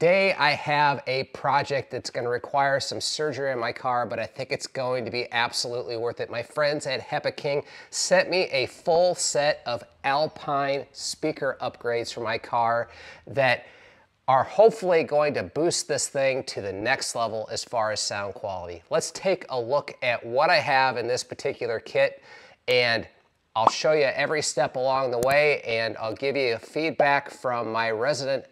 Today I have a project that's going to require some surgery on my car, but I think it's going to be absolutely worth it. My friends at HEPA King sent me a full set of Alpine speaker upgrades for my car that are hopefully going to boost this thing to the next level as far as sound quality. Let's take a look at what I have in this particular kit, and I'll show you every step along the way, and I'll give you feedback from my resident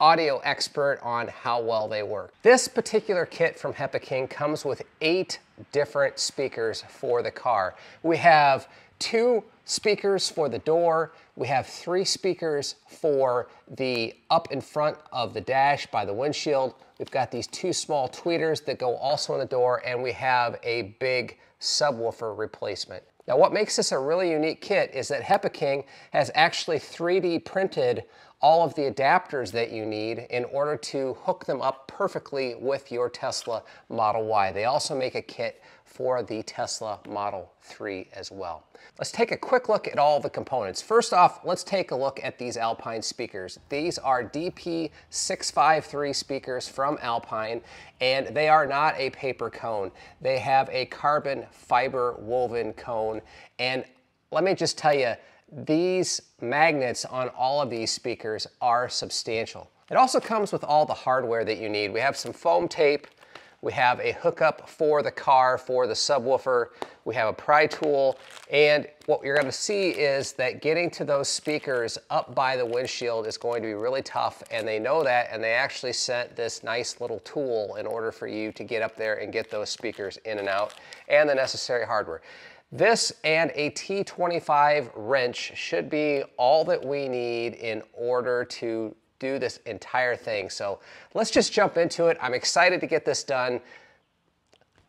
audio expert on how well they work. This particular kit from HEPA King comes with 8 different speakers for the car. We have 2 speakers for the door, we have 3 speakers for the up in front of the dash by the windshield, we've got these 2 small tweeters that go also on the door, and we have a big subwoofer replacement. Now, what makes this a really unique kit is that HEPA King has actually 3D printed all of the adapters that you need in order to hook them up perfectly with your Tesla Model Y. They also make a kit for the Tesla Model 3 as well. Let's take a quick look at all the components. First off, let's take a look at these Alpine speakers. These are DP653 speakers from Alpine, and they are not a paper cone. They have a carbon fiber woven cone, and let me just tell you, these magnets on all of these speakers are substantial. It also comes with all the hardware that you need. We have some foam tape, we have a hookup for the car for the subwoofer, we have a pry tool, and what you're going to see is that getting to those speakers up by the windshield is going to be really tough, and they know that, and they actually sent this nice little tool in order for you to get up there and get those speakers in and out, and the necessary hardware. This and a T25 wrench should be all that we need in order to do this entire thing. So let's just jump into it. I'm excited to get this done.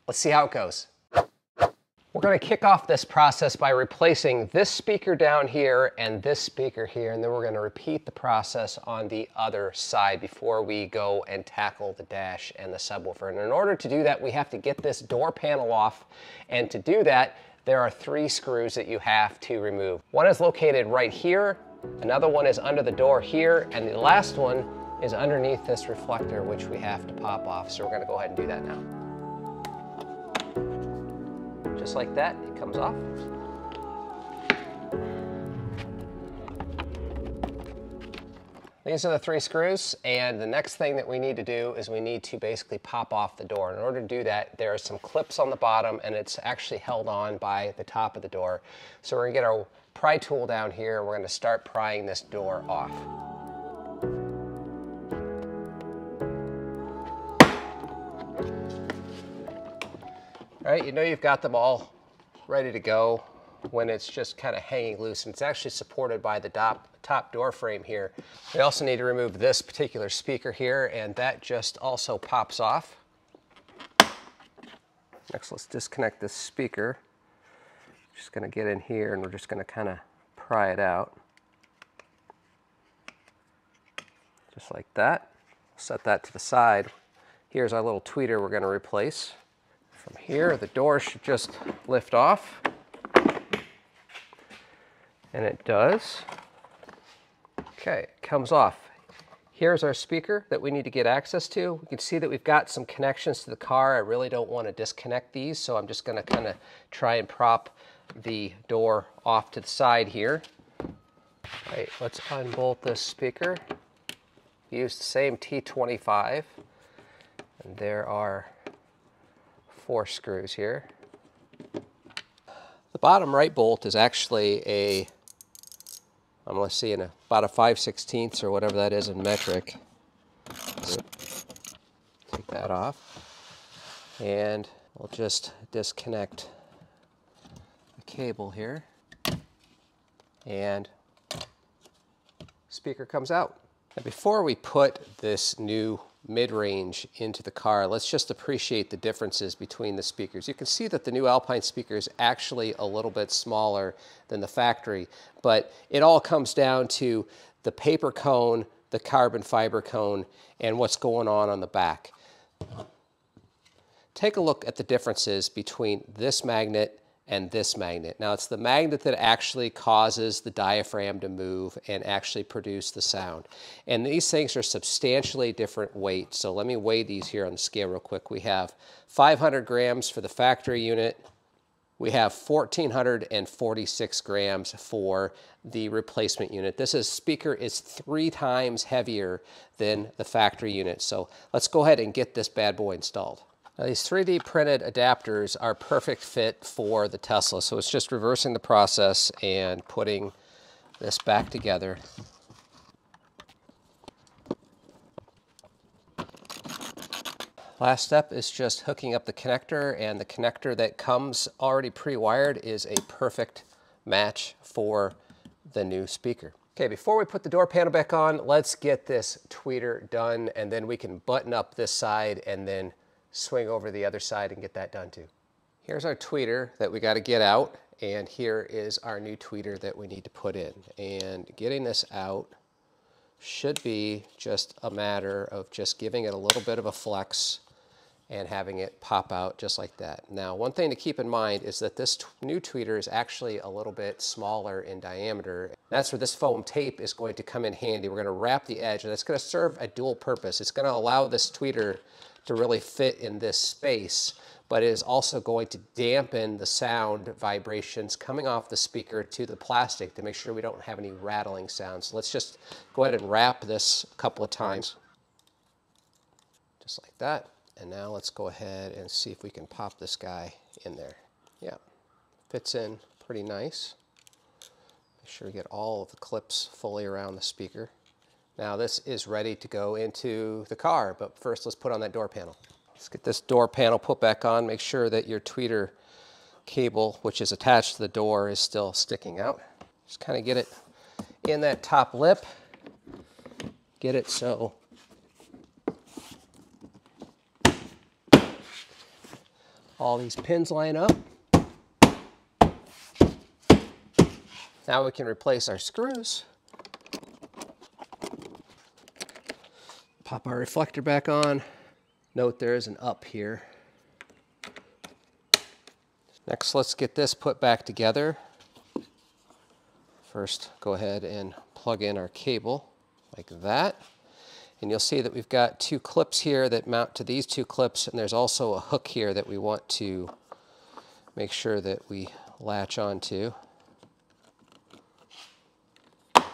Let's see how it goes. We're going to kick off this process by replacing this speaker down here and this speaker here, and then we're going to repeat the process on the other side before we go and tackle the dash and the subwoofer. And in order to do that, we have to get this door panel off, and to do that, there are 3 screws that you have to remove. One is located right here, another one is under the door here, and the last one is underneath this reflector, which we have to pop off. So we're gonna go ahead and do that now. Just like that, it comes off. These are the 3 screws, and the next thing that we need to do is we need to basically pop off the door. In order to do that, there are some clips on the bottom, and it's actually held on by the top of the door. So we're gonna get our pry tool down here, and we're gonna start prying this door off. All right, you know you've got them all ready to go when it's just kind of hanging loose, and it's actually supported by the top door frame here. We also need to remove this particular speaker here, and that just also pops off. Next, let's disconnect this speaker. Just gonna get in here, and we're just gonna kind of pry it out. Just like that. Set that to the side. Here's our little tweeter we're gonna replace. From here, the door should just lift off. And it does. Okay, it comes off. Here's our speaker that we need to get access to. We can see that we've got some connections to the car. I really don't want to disconnect these, so I'm just going to kind of try and prop the door off to the side here. All right, let's unbolt this speaker. Use the same T25. And there are 4 screws here. The bottom right bolt is actually a, I'm going to see in about a 5/16 or whatever that is in metric. Take that off, and we'll just disconnect the cable here, and speaker comes out. Now, before we put this new mid-range into the car, let's just appreciate the differences between the speakers. You can see that the new Alpine speaker is actually a little bit smaller than the factory, but it all comes down to the paper cone, the carbon fiber cone, and what's going on the back. Take a look at the differences between this magnet and this magnet. Now it's the magnet that actually causes the diaphragm to move and actually produce the sound. And these things are substantially different weights. So let me weigh these here on the scale real quick. We have 500 grams for the factory unit. We have 1,446 grams for the replacement unit. This speaker is 3 times heavier than the factory unit. So let's go ahead and get this bad boy installed. Now, these 3D printed adapters are perfect fit for the Tesla. So it's just reversing the process and putting this back together. Last step is just hooking up the connector, and the connector that comes already pre-wired is a perfect match for the new speaker. Okay, before we put the door panel back on, let's get this tweeter done, and then we can button up this side and then swing over the other side and get that done too. Here's our tweeter that we got to get out, and here is our new tweeter that we need to put in. And getting this out should be just a matter of just giving it a little bit of a flex and having it pop out just like that. Now, one thing to keep in mind is that this new tweeter is actually a little bit smaller in diameter. That's where this foam tape is going to come in handy. We're going to wrap the edge, and it's going to serve a dual purpose. It's going to allow this tweeter to really fit in this space, but it is also going to dampen the sound vibrations coming off the speaker to the plastic to make sure we don't have any rattling sounds. So let's just go ahead and wrap this a couple of times, just like that. And now let's go ahead and see if we can pop this guy in there. Yeah, fits in pretty nice. Make sure we get all of the clips fully around the speaker. Now this is ready to go into the car, but first let's put on that door panel. Let's get this door panel put back on. Make sure that your tweeter cable, which is attached to the door, is still sticking out. Just kind of get it in that top lip. Get it so all these pins line up. Now we can replace our screws. Pop our reflector back on. Note there is an up here. Next, let's get this put back together. First, go ahead and plug in our cable like that. And you'll see that we've got 2 clips here that mount to these 2 clips, and there's also a hook here that we want to make sure that we latch onto. All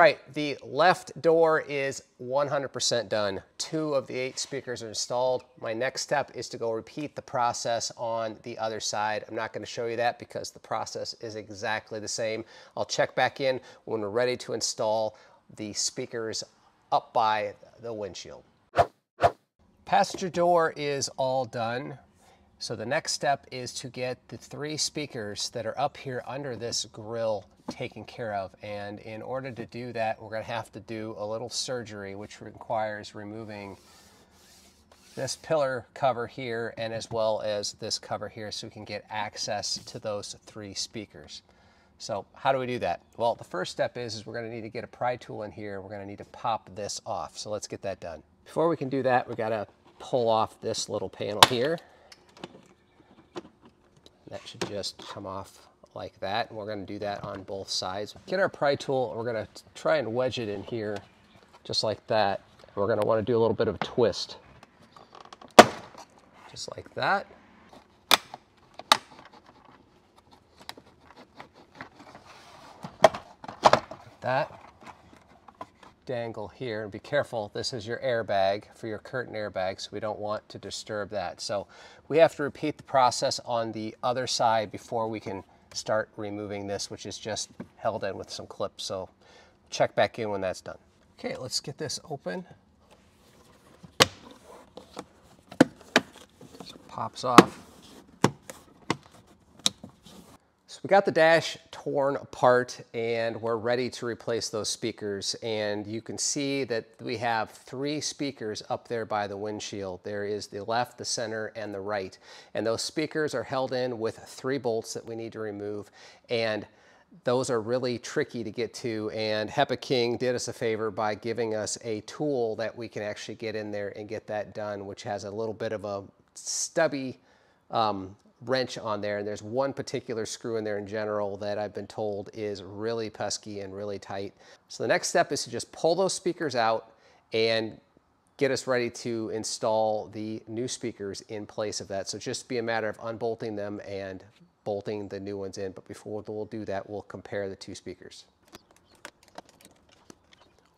right, the left door is 100% done. 2 of the 8 speakers are installed. My next step is to go repeat the process on the other side. I'm not going to show you that because the process is exactly the same. I'll check back in when we're ready to install the speakers up by the windshield. Passenger door is all done. So the next step is to get the 3 speakers that are up here under this grill taken care of. And in order to do that, we're going to have to do a little surgery, which requires removing this pillar cover here and as well as this cover here so we can get access to those 3 speakers. So how do we do that? Well, the first step is we're going to need to get a pry tool in here. We're going to need to pop this off. So let's get that done. Before we can do that, we got to pull off this little panel here. That should just come off like that. And we're gonna do that on both sides. Get our pry tool, and we're gonna try and wedge it in here, just like that. We're gonna wanna do a little bit of a twist. Just like that. Like that. Dangle here, and be careful, this is your airbag for your curtain airbags, so we don't want to disturb that. So we have to repeat the process on the other side before we can start removing this, which is just held in with some clips. So check back in when that's done. Okay, let's get this open. Just pops off. So we got the dash torn apart, and we're ready to replace those speakers. And you can see that we have 3 speakers up there by the windshield. There is the left, the center, and the right. And those speakers are held in with 3 bolts that we need to remove. And those are really tricky to get to. And HEPA King did us a favor by giving us a tool that we can actually get in there and get that done, which has a little bit of a stubby wrench on there, and there's one particular screw in there in general that I've been told is really pesky and really tight. So the next step is to just pull those speakers out and get us ready to install the new speakers in place of that. So just be a matter of unbolting them and bolting the new ones in. But before we'll do that, we'll compare the two speakers.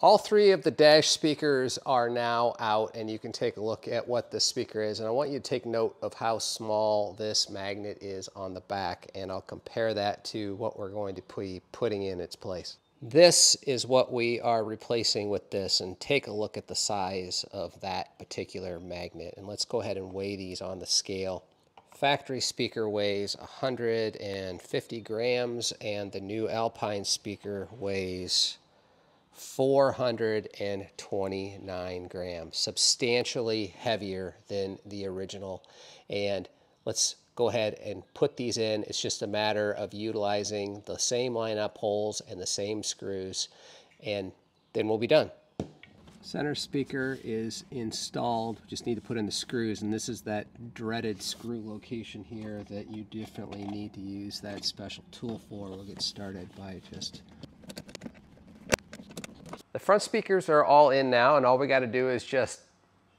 All three of the dash speakers are now out, and you can take a look at what this speaker is. And I want you to take note of how small this magnet is on the back, and I'll compare that to what we're going to be putting in its place. This is what we are replacing with this, and take a look at the size of that particular magnet. And let's go ahead and weigh these on the scale. Factory speaker weighs 150 grams, and the new Alpine speaker weighs 429 grams, substantially heavier than the original. And let's go ahead and put these in. It's just a matter of utilizing the same lineup holes and the same screws, and then we'll be done. Center speaker is installed. Just need to put in the screws, and this is that dreaded screw location here that you definitely need to use that special tool for. We'll get started by just... The front speakers are all in now, and all we got to do is just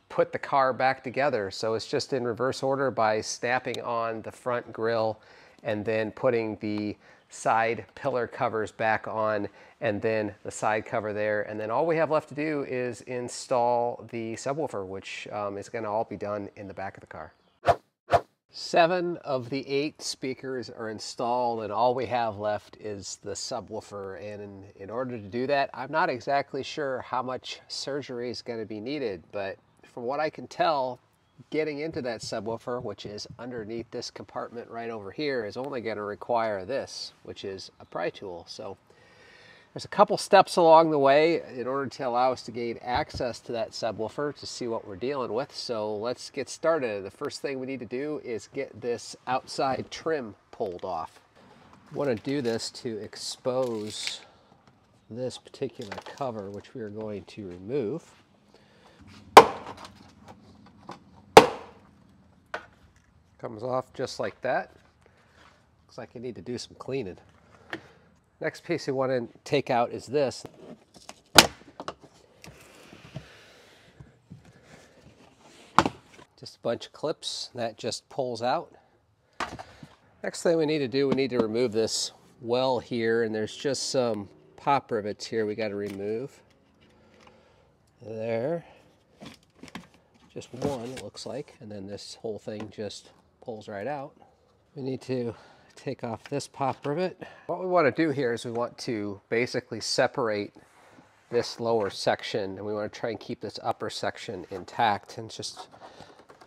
put the car back together. So it's just in reverse order by snapping on the front grille and then putting the side pillar covers back on, and then the side cover there. And then all we have left to do is install the subwoofer, which is going to all be done in the back of the car. 7 of the 8 speakers are installed, and all we have left is the subwoofer. And in order to do that, I'm not exactly sure how much surgery is going to be needed, but from what I can tell, getting into that subwoofer, which is underneath this compartment right over here, is only going to require this, which is a pry tool. So there's a couple steps along the way in order to allow us to gain access to that subwoofer to see what we're dealing with. So let's get started. The first thing we need to do is get this outside trim pulled off. I want to do this to expose this particular cover, which we are going to remove. Comes off just like that. Looks like I need to do some cleaning. Next piece you want to take out is this. Just a bunch of clips that just pulls out. Next thing we need to do, we need to remove this well here, and there's just some pop rivets here we got to remove. There. Just one, it looks like, and then this whole thing just pulls right out. We need to take off this pop rivet. What we want to do here is we want to basically separate this lower section, and we want to try and keep this upper section intact. And it's just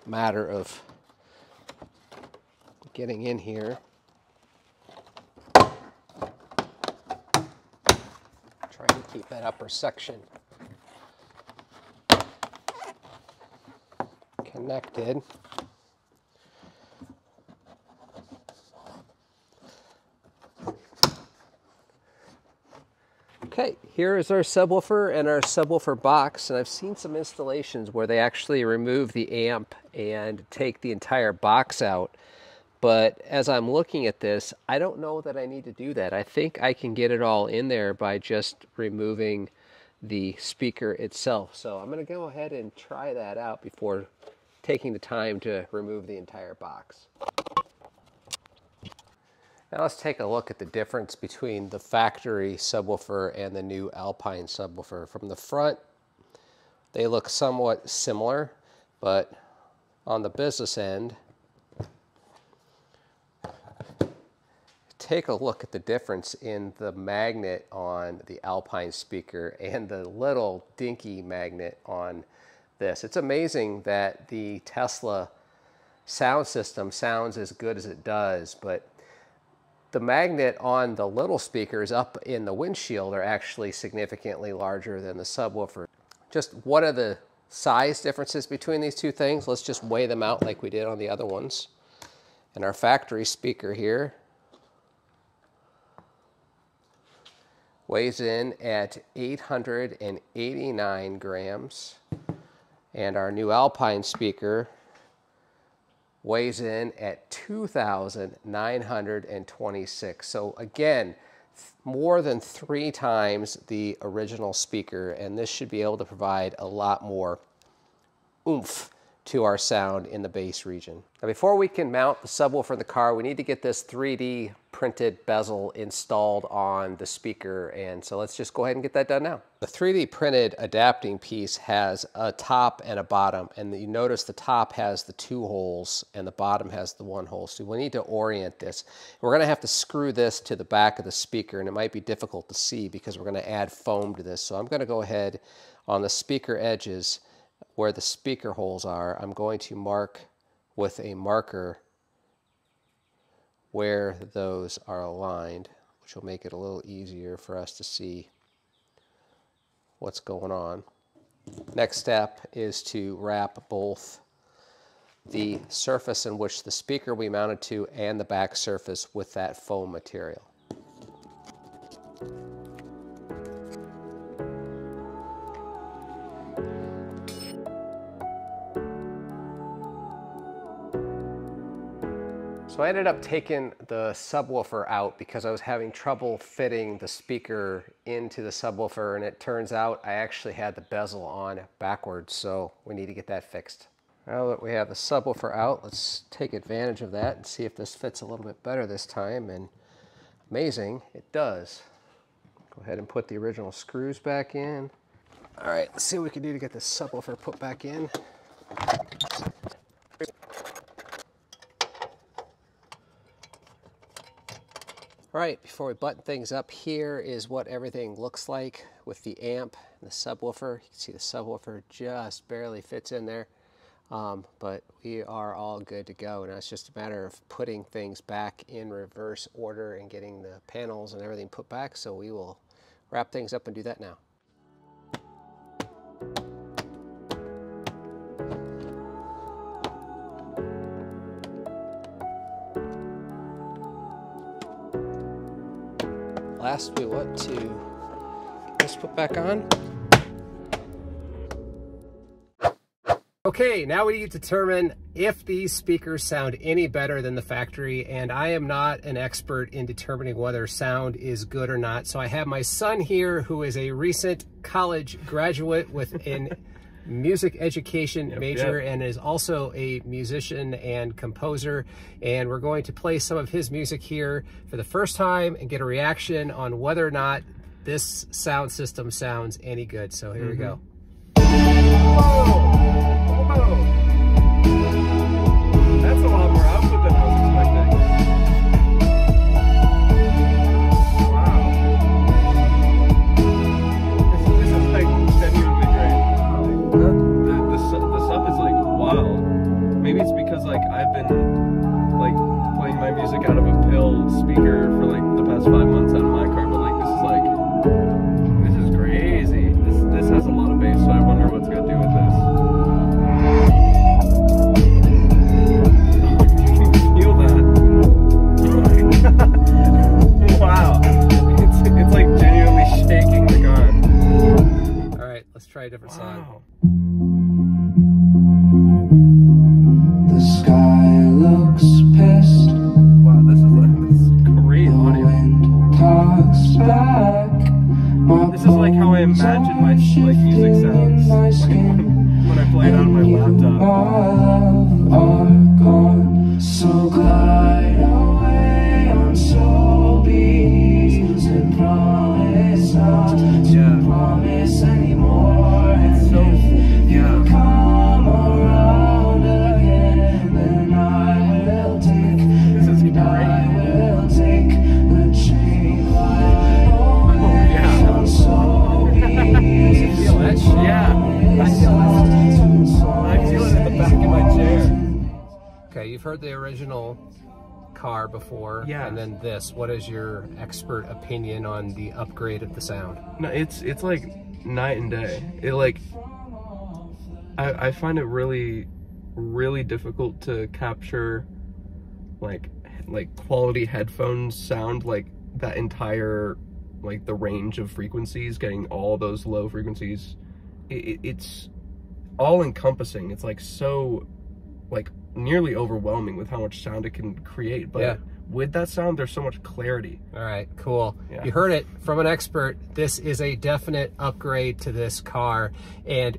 a matter of getting in here, trying to keep that upper section connected. Okay, here is our subwoofer and our subwoofer box, and I've seen some installations where they actually remove the amp and take the entire box out. But as I'm looking at this, I don't know that I need to do that. I think I can get it all in there by just removing the speaker itself. So I'm going to go ahead and try that out before taking the time to remove the entire box. Now let's take a look at the difference between the factory subwoofer and the new Alpine subwoofer. From the front, they look somewhat similar, but on the business end, take a look at the difference in the magnet on the Alpine speaker and the little dinky magnet on this. It's amazing that the Tesla sound system sounds as good as it does, but the magnet on the little speakers up in the windshield are actually significantly larger than the subwoofer. Just what are the size differences between these two things? Let's just weigh them out like we did on the other ones. And our factory speaker here weighs in at 889 grams. And our new Alpine speaker weighs in at 2,926. So again, more than 3 times the original speaker, and this should be able to provide a lot more oomph to our sound in the bass region. Now, before we can mount the subwoofer in the car, we need to get this 3D printed bezel installed on the speaker, and so let's just go ahead and get that done now. The 3D printed adapting piece has a top and a bottom, and you notice the top has the 2 holes and the bottom has the 1 hole, so we need to orient this. We're gonna have to screw this to the back of the speaker, and it might be difficult to see because we're gonna add foam to this, so I'm gonna go ahead on the speaker edges where the speaker holes are, I'm going to mark with a marker where those are aligned, which will make it a little easier for us to see what's going on. Next step is to wrap both the surface in which the speaker we mounted to and the back surface with that foam material. So I ended up taking the subwoofer out because I was having trouble fitting the speaker into the subwoofer, and it turns out I actually had the bezel on backwards, so we need to get that fixed. Now that we have the subwoofer out, let's take advantage of that and see if this fits a little bit better this time, and amazing, it does. Go ahead and put the original screws back in. All right, let's see what we can do to get this subwoofer put back in. All right, before we button things up, here is what everything looks like with the amp and the subwoofer. You can see the subwoofer just barely fits in there, but we are all good to go. Now it's just a matter of putting things back in reverse order and getting the panels and everything put back, so we will wrap things up and do that now. Last, we want to just put back on. Okay, now we need to determine if these speakers sound any better than the factory, and I am not an expert in determining whether sound is good or not, so I have my son here who is a recent college graduate with an music education major and is also a musician and composer, and we're going to play some of his music here for the first time and get a reaction on whether or not this sound system sounds any good. So here we go. Whoa. Whoa. That's a lot more output than I was expecting. Car before, yeah, and then this. What is your expert opinion on the upgrade of the sound? No, it's like night and day. It like I find it really difficult to capture like quality headphone sound, like that entire the range of frequencies, getting all those low frequencies. It's all encompassing. It's like so nearly overwhelming with how much sound it can create. But yeah, with that sound, there's so much clarity. All right, cool. Yeah. You heard it from an expert. This is a definite upgrade to this car. And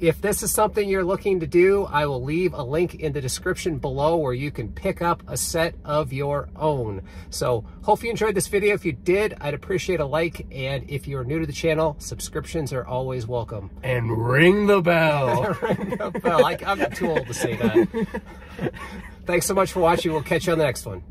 if this is something you're looking to do, I will leave a link in the description below where you can pick up a set of your own. So hope you enjoyed this video. If you did, I'd appreciate a like. And if you're new to the channel, subscriptions are always welcome. And ring the bell. Ring the bell. I'm too old to say that. Thanks so much for watching. We'll catch you on the next one.